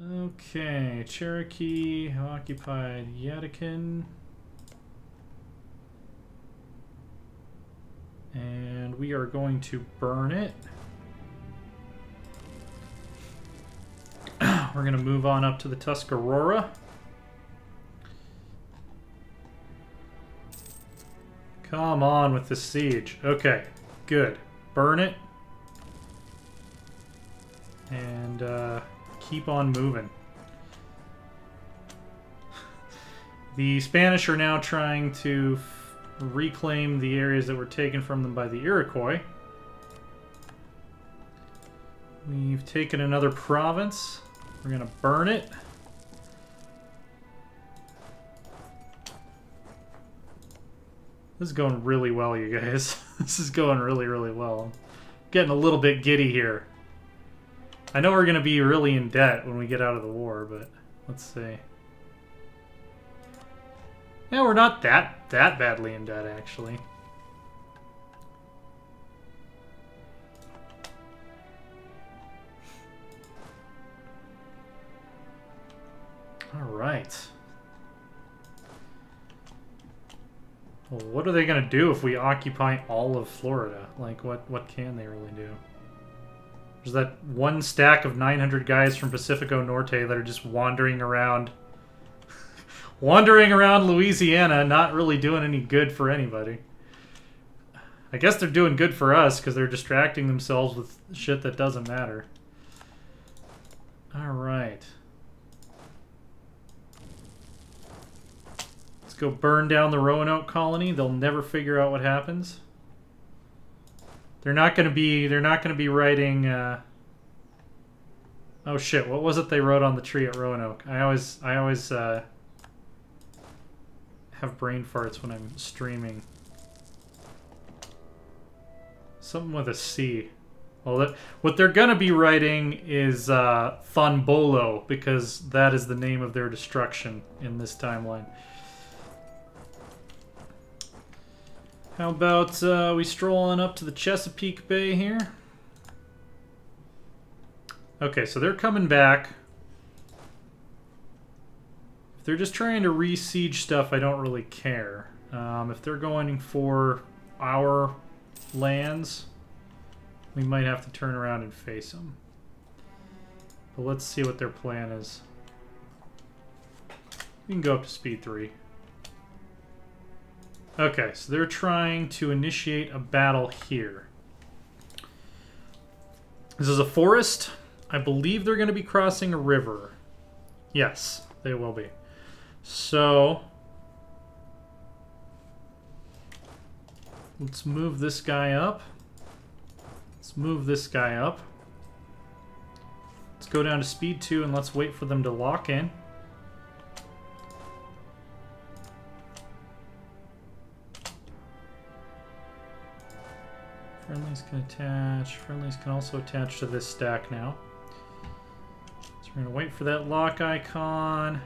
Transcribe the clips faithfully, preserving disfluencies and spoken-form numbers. Okay, Cherokee occupied Yatikan. And we are going to burn it. We're going to move on up to the Tuscarora. Come on with the siege. Okay, good. Burn it. And uh, keep on moving. The Spanish are now trying to reclaim the areas that were taken from them by the Iroquois. We've taken another province. We're gonna burn it. This is going really well, you guys. This is going really, really well. I'm getting a little bit giddy here. I know we're gonna be really in debt when we get out of the war, but let's see. Yeah, we're not that that badly in debt, actually. All right. Well, what are they going to do if we occupy all of Florida? Like, what, what can they really do? There's that one stack of nine hundred guys from Pacifico Norte that are just wandering around... wandering around Louisiana, not really doing any good for anybody. I guess they're doing good for us because they're distracting themselves with shit that doesn't matter. All right. Let's go burn down the Roanoke colony. They'll never figure out what happens. They're not going to be they're not going to be writing uh Oh shit, what was it they wrote on the tree at Roanoke? I always I always uh have brain farts when I'm streaming. Something with a C. Well, that, what they're gonna be writing is uh, Thonbolo, because that is the name of their destruction in this timeline. How about uh, we stroll on up to the Chesapeake Bay here? Okay, so they're coming back. They're just trying to re-siege stuff, I don't really care. Um, if they're going for our lands, we might have to turn around and face them. But let's see what their plan is. We can go up to speed three. Okay, so they're trying to initiate a battle here. This is a forest. I believe they're going to be crossing a river. Yes, they will be. So, let's move this guy up. Let's move this guy up. Let's go down to speed two and let's wait for them to lock in. Friendlies can attach. Friendlies can also attach to this stack now. So we're going to wait for that lock icon.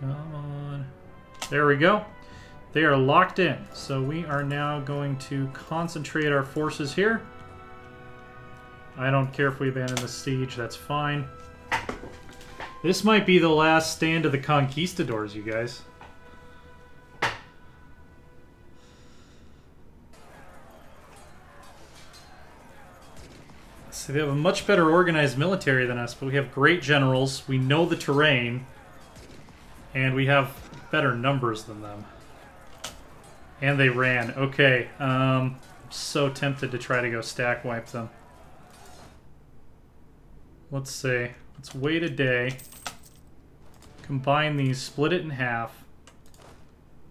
Come on. There we go. They are locked in. So we are now going to concentrate our forces here. I don't care if we abandon the siege. That's fine. This might be the last stand of the conquistadors, you guys. So they have a much better organized military than us, but we have great generals. We know the terrain. And we have better numbers than them. And they ran. Okay, um, I'm so tempted to try to go stack wipe them. Let's see. Let's wait a day. Combine these, split it in half.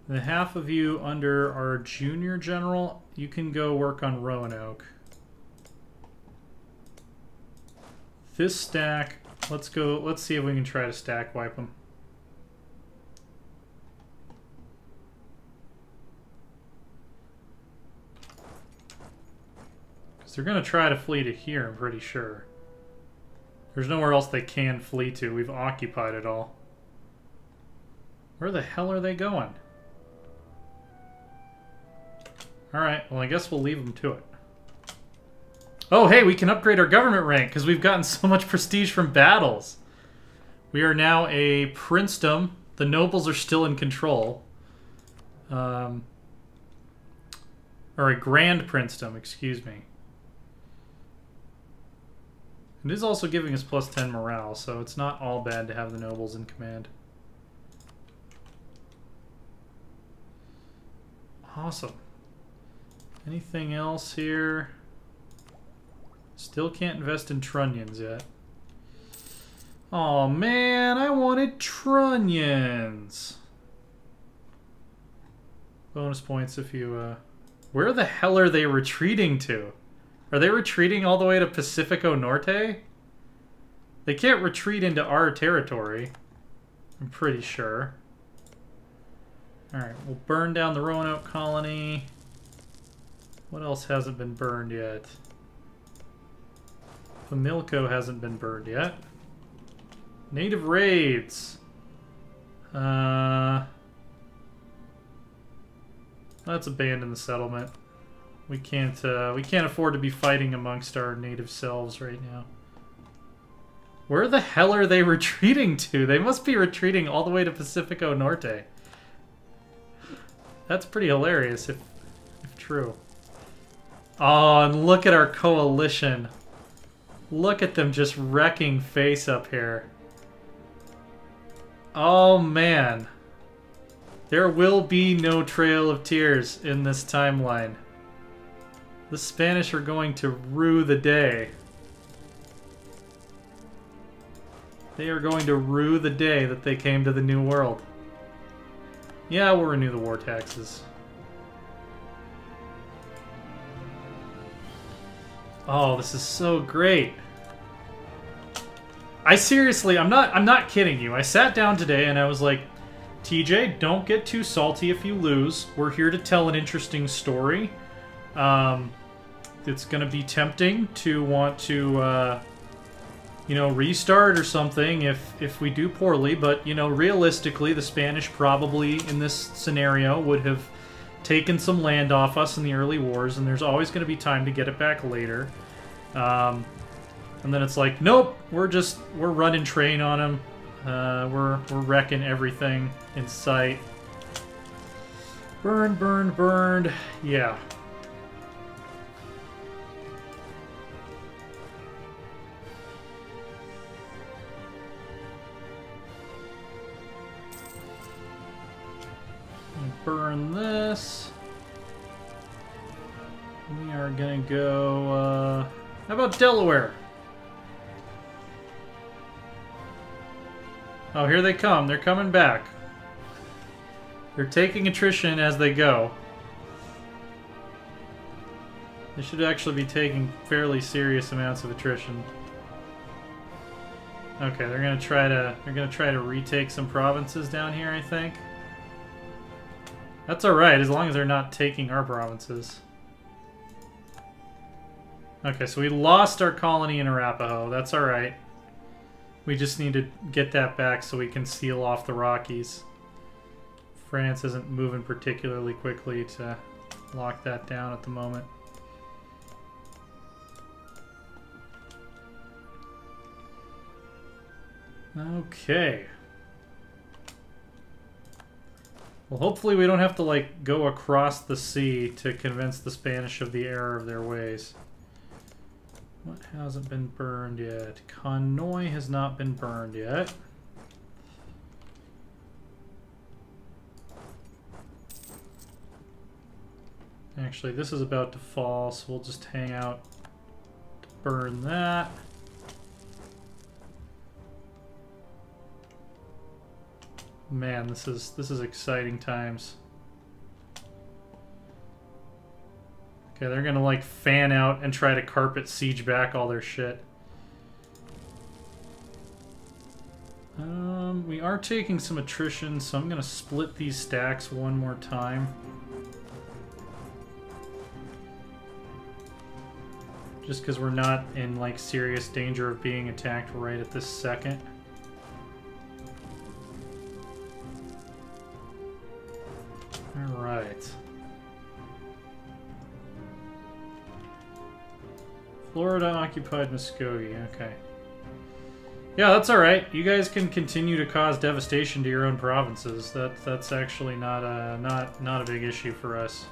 The half of you under our junior general, you can go work on Roanoke. This stack, let's go, let's see if we can try to stack wipe them. They're going to try to flee to here, I'm pretty sure. There's nowhere else they can flee to. We've occupied it all. Where the hell are they going? Alright, well I guess we'll leave them to it. Oh, hey, we can upgrade our government rank because we've gotten so much prestige from battles. We are now a princedom. The nobles are still in control. Um, or a grand princedom, excuse me. It is also giving us plus ten morale, so it's not all bad to have the nobles in command. Awesome. Anything else here? Still can't invest in trunnions yet. Oh man, I wanted trunnions. Bonus points if you, uh... where the hell are they retreating to? Are they retreating all the way to Pacifico Norte? They can't retreat into our territory, I'm pretty sure. Alright, we'll burn down the Roanoke colony. What else hasn't been burned yet? Familco hasn't been burned yet. Native raids. Uh, let's abandon the settlement. We can't. Uh, we can't afford to be fighting amongst our native selves right now. Where the hell are they retreating to? They must be retreating all the way to Pacifico Norte. That's pretty hilarious, if if true. Oh, and look at our coalition. Look at them just wrecking face up here. Oh man, there will be no Trail of Tears in this timeline. The Spanish are going to rue the day. They are going to rue the day that they came to the New World. Yeah, we'll renew the war taxes. Oh, this is so great. I seriously, I'm not, I'm not kidding you. I sat down today and I was like, T J, don't get too salty if you lose. We're here to tell an interesting story. Um, it's going to be tempting to want to, uh, you know, restart or something if, if we do poorly. But, you know, realistically, the Spanish probably in this scenario would have taken some land off us in the early wars, and there's always going to be time to get it back later. Um, and then it's like, nope, we're just, we're running train on them. Uh, we're, we're wrecking everything in sight. Burn, burn, burned. Yeah. Burn this. We are gonna go, uh... how about Delaware? Oh, here they come. They're coming back. They're taking attrition as they go. They should actually be taking fairly serious amounts of attrition. Okay, they're gonna try to, they're gonna try to retake some provinces down here, I think. That's alright, as long as they're not taking our provinces. Okay, so we lost our colony in Arapaho. That's alright. We just need to get that back so we can seal off the Rockies. France isn't moving particularly quickly to lock that down at the moment. Okay. Well, hopefully we don't have to, like, go across the sea to convince the Spanish of the error of their ways. What hasn't been burned yet? Konoi has not been burned yet. Actually, this is about to fall, so we'll just hang out to burn that. Man, this is this is exciting times. Okay, they're gonna like fan out and try to carpet siege back all their shit. Um, we are taking some attrition, so I'm gonna split these stacks one more time. Just because we're not in like serious danger of being attacked right at this second. Alright. Florida occupied Muskogee. Okay. Yeah, that's all right. You guys can continue to cause devastation to your own provinces. That that's actually not a not not a big issue for us.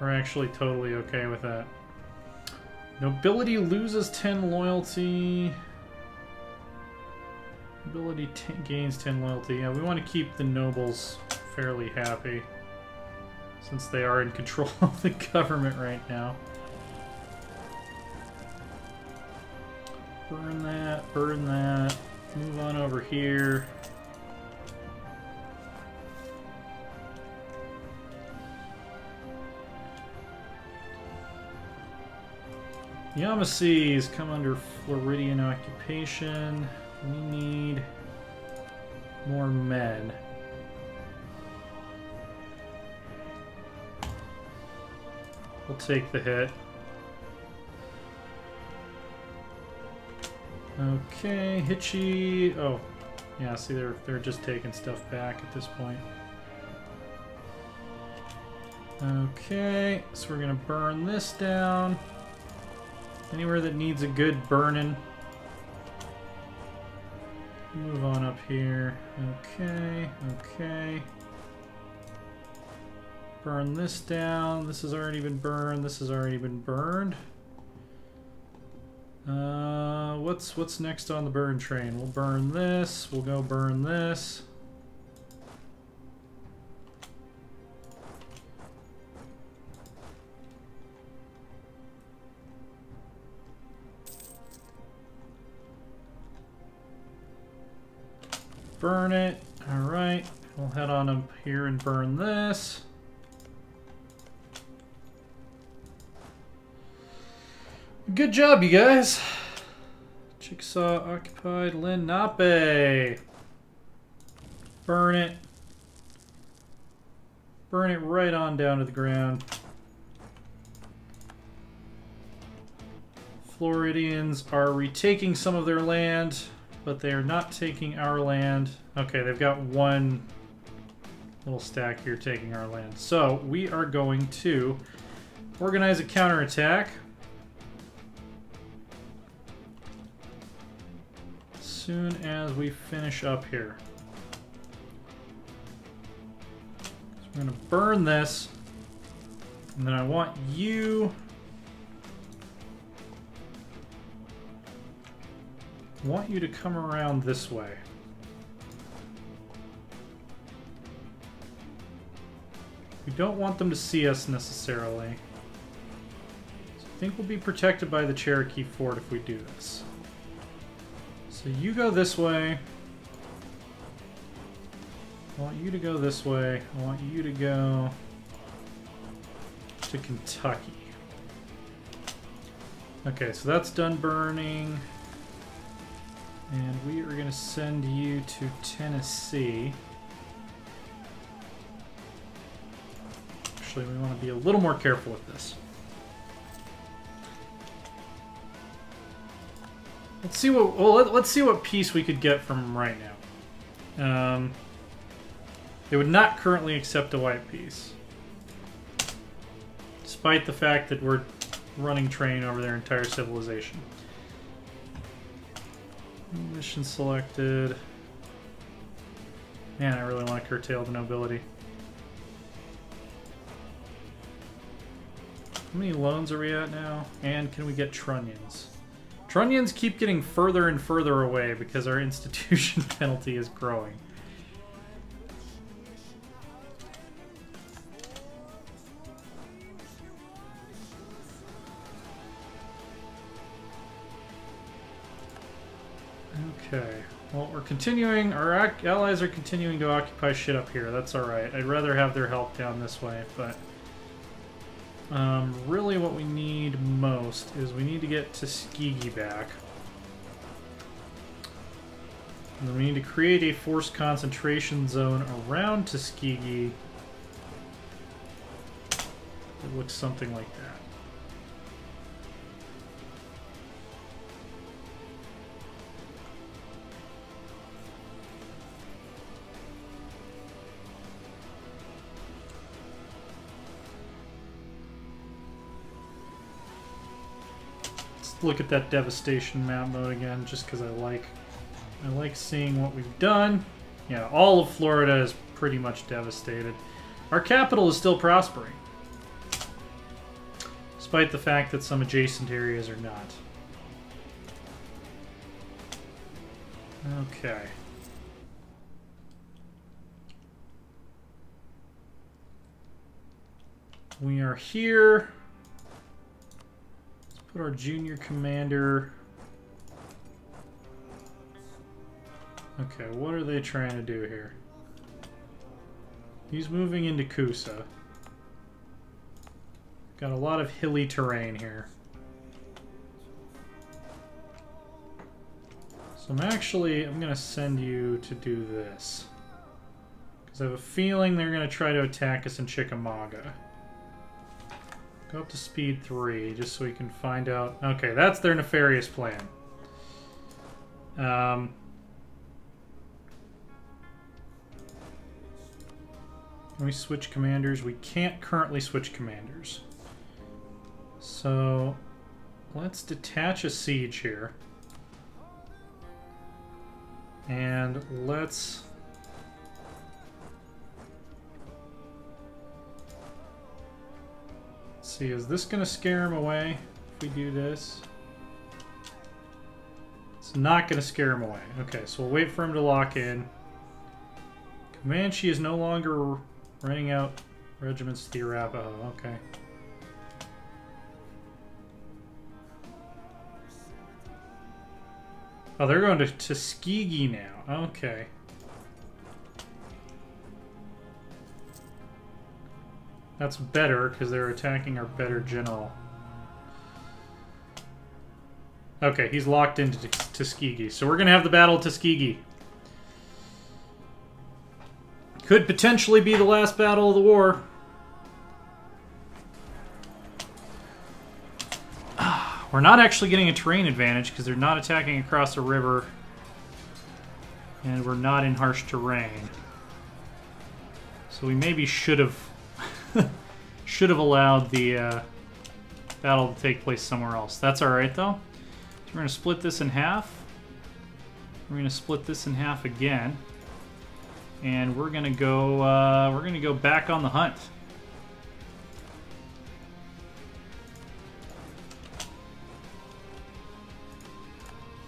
We're actually totally okay with that. Nobility loses ten loyalty. Nobility gains ten loyalty. Yeah, we want to keep the nobles fairly happy, since they are in control of the government right now. Burn that, burn that. Move on over here. Yamasee's come under Floridian occupation. We need more men. We'll take the hit. Okay, Hitchie. Oh, yeah. See, they're they're just taking stuff back at this point. Okay, so we're gonna burn this down. Anywhere that needs a good burning. Move on up here. Okay, okay. Burn this down. This has already been burned. This has already been burned. Uh, what's what's next on the burn train? We'll burn this. We'll go burn this. Burn it. Alright. We'll head on up here and burn this. Good job, you guys. Chickasaw occupied Lenape. Burn it. Burn it right on down to the ground. Floridians are retaking some of their land, but they are not taking our land. Okay, they've got one little stack here taking our land. So we are going to organize a counterattack. Soon as we finish up here. So we're gonna burn this, and then I want you I want you to come around this way. We don't want them to see us necessarily. So I think we'll be protected by the Cherokee fort if we do this. So you go this way. I want you to go this way. I want you to go to Kentucky. Okay, so that's done burning. And we are going to send you to Tennessee. Actually, we want to be a little more careful with this. Let's see what well, let, let's see what piece we could get from right now. Um, they would not currently accept a white piece, despite the fact that we're running train over their entire civilization. Mission selected. Man, I really want to curtail the nobility. How many loans are we at now? And can we get trunnions? Trunnions keep getting further and further away because our institution penalty is growing. Okay, well, we're continuing, our allies are continuing to occupy shit up here, that's alright. I'd rather have their help down this way, but... Um, really what we need most is we need to get Tuskegee back. And then we need to create a force concentration zone around Tuskegee. It looks something like that. look at that devastation map mode again, just because I like I like seeing what we've done. Yeah, all of Florida is pretty much devastated. Our capital is still prospering, despite the fact that some adjacent areas are not. Okay. We are here. Let's put our junior commander... Okay, what are they trying to do here? He's moving into Kusa. Got a lot of hilly terrain here. So I'm actually, I'm going to send you to do this. Because I have a feeling they're going to try to attack us in Chickamauga. Go up to speed three, just so we can find out. Okay, that's their nefarious plan. Um... Can we switch commanders? We can't currently switch commanders. So, let's detach a siege here. And let's... let's see, is this going to scare him away if we do this? It's not going to scare him away. Okay, so we'll wait for him to lock in. Comanche is no longer... running out regiments to the Arapaho, okay. Oh, they're going to Tuskegee now, okay. That's better, because they're attacking our better general. Okay, he's locked into Tuskegee, so we're going to have the Battle of Tuskegee. Could potentially be the last battle of the war. We're not actually getting a terrain advantage because they're not attacking across a river. And we're not in harsh terrain. So we maybe should have should have allowed the uh, battle to take place somewhere else. That's alright though. So we're going to split this in half. We're going to split this in half again. And we're gonna go. Uh, we're gonna go back on the hunt.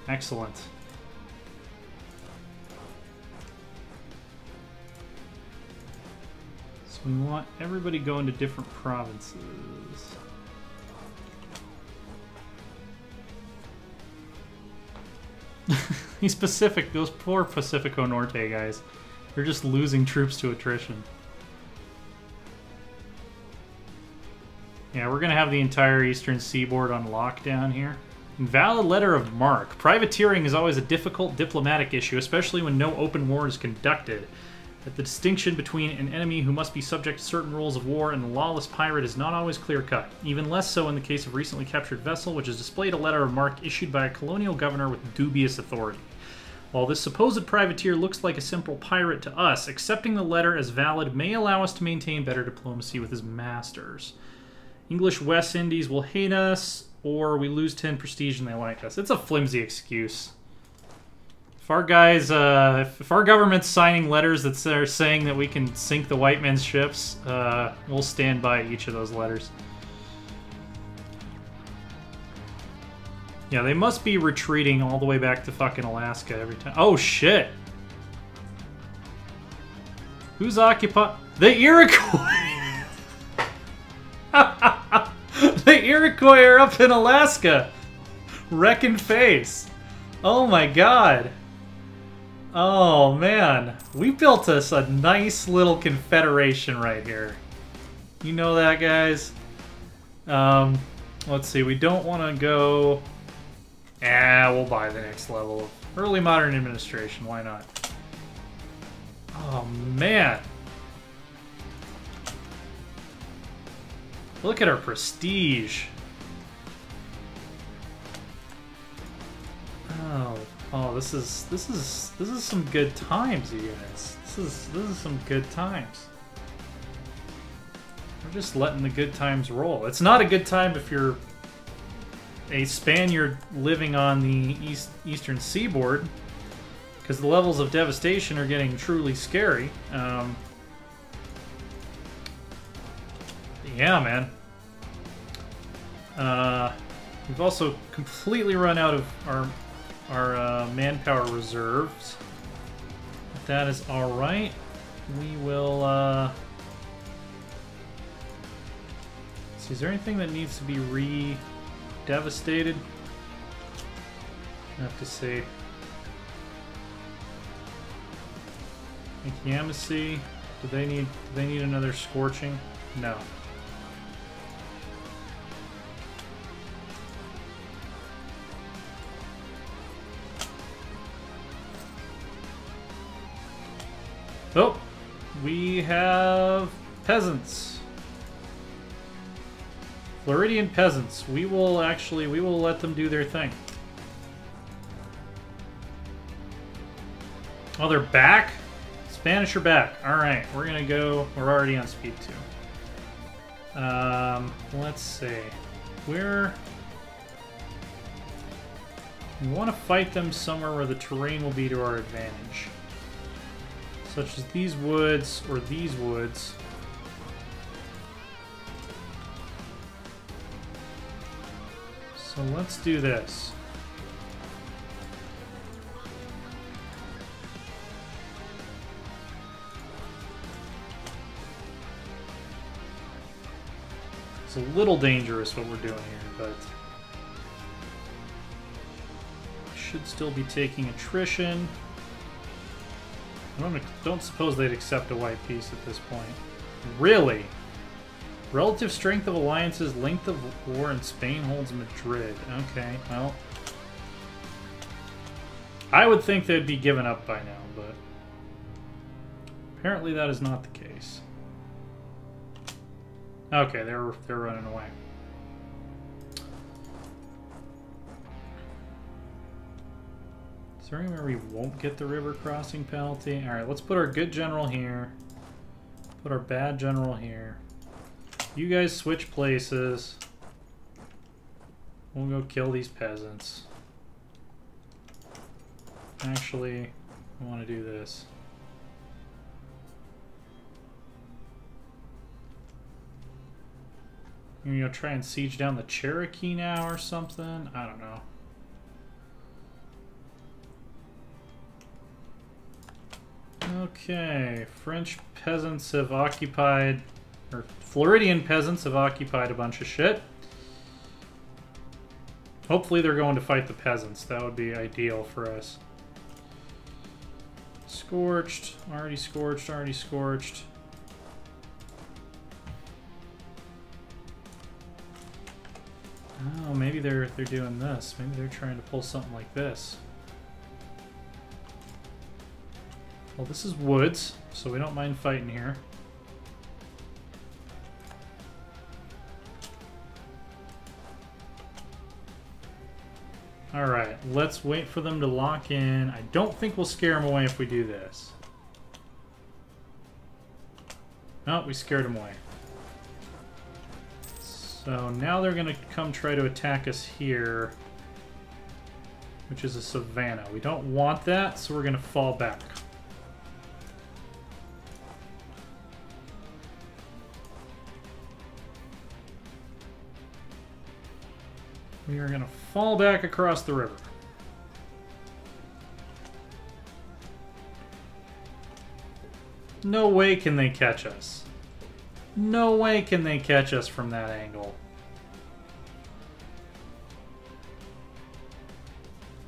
Excellent. So we want everybody going to different provinces. These Pacific, those poor Pacifico Norte guys. They're just losing troops to attrition. Yeah, we're going to have the entire eastern seaboard on lockdown here. Invalid letter of marque. Privateering is always a difficult diplomatic issue, especially when no open war is conducted. That the distinction between an enemy who must be subject to certain rules of war and a lawless pirate is not always clear-cut, even less so in the case of recently captured vessel, which has displayed a letter of marque issued by a colonial governor with dubious authority. While this supposed privateer looks like a simple pirate to us, accepting the letter as valid may allow us to maintain better diplomacy with his masters. English West Indies will hate us, or we lose ten prestige and they like us. It's a flimsy excuse. If our guys, uh, if our government's signing letters that are saying that we can sink the white men's ships, uh, we'll stand by each of those letters. Yeah, they must be retreating all the way back to fucking Alaska every time. Oh, shit! Who's occupying? The Iroquois! The Iroquois are up in Alaska! Wrecking face! Oh my god! Oh, man. We built us a nice little confederation right here. You know that, guys? Um, let's see, we don't want to go... Yeah, we'll buy the next level of early modern administration. Why not? Oh, man. Look at our prestige. Oh, oh, this is this is this is some good times, you guys. This is this is some good times. We're just letting the good times roll. It's not a good time if you're a Spaniard living on the east, eastern seaboard, because the levels of devastation are getting truly scary. Um, yeah, man. Uh, we've also completely run out of our our uh, manpower reserves. If that is all right, we will. Uh, see, is there anything that needs to be re-devastated? I have to see. Yamasee, do they need? Do they need another scorching? No. Oh, we have peasants. Floridian peasants. We will actually, we will let them do their thing. Oh, they're back? Spanish are back. All right, we're gonna go, we're already on speed two. Um, let's see. We're, we wanna fight them somewhere where the terrain will be to our advantage. Such as these woods, or these woods. So let's do this. It's a little dangerous what we're doing here, but we should still be taking attrition. I don't, don't suppose they'd accept a white piece at this point. Really? Relative strength of alliances, length of war, and Spain holds Madrid. Okay, well. I would think they'd be given up by now, but apparently that is not the case. Okay, they're, they're running away. Is there anywhere we won't get the river crossing penalty? Alright, let's put our good general here. Put our bad general here. You guys switch places. We'll go kill these peasants. Actually, I want to do this. You're going to try and siege down the Cherokee now or something? I don't know. Okay, French peasants have occupied, or Floridian peasants have occupied a bunch of shit. Hopefully they're going to fight the peasants. That would be ideal for us. Scorched, already scorched, already scorched. Oh, maybe they're they're doing this. Maybe they're trying to pull something like this. Well, this is woods, so we don't mind fighting here. Alright, let's wait for them to lock in. I don't think we'll scare them away if we do this. No, we scared them away. So now they're going to come try to attack us here, which is a savanna. We don't want that, so we're going to fall back. We are going to fall back across the river. No way can they catch us. No way can they catch us from that angle.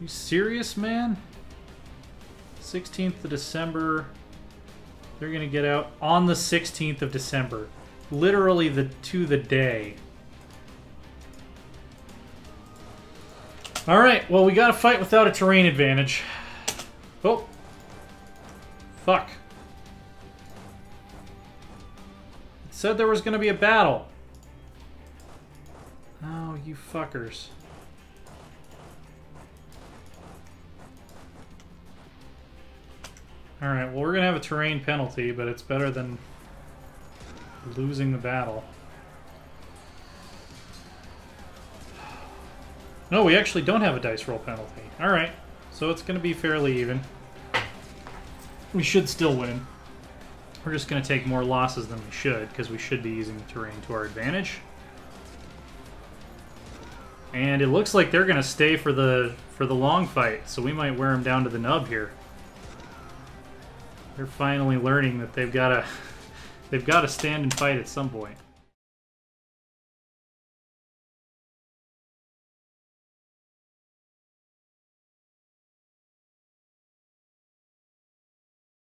You serious, man? sixteenth of December. They're going to get out on the sixteenth of December. Literally the to the day. Alright, well, we gotta fight without a terrain advantage. Oh. Fuck. It said there was gonna be a battle. Oh, you fuckers. Alright, well, we're gonna have a terrain penalty, but it's better than losing the battle. No, we actually don't have a dice roll penalty. Alright, so it's going to be fairly even. We should still win. We're just going to take more losses than we should, because we should be using the terrain to our advantage. And it looks like they're going to stay for the for the long fight, so we might wear them down to the nub here. They're finally learning that they've got to they've got to stand and fight at some point.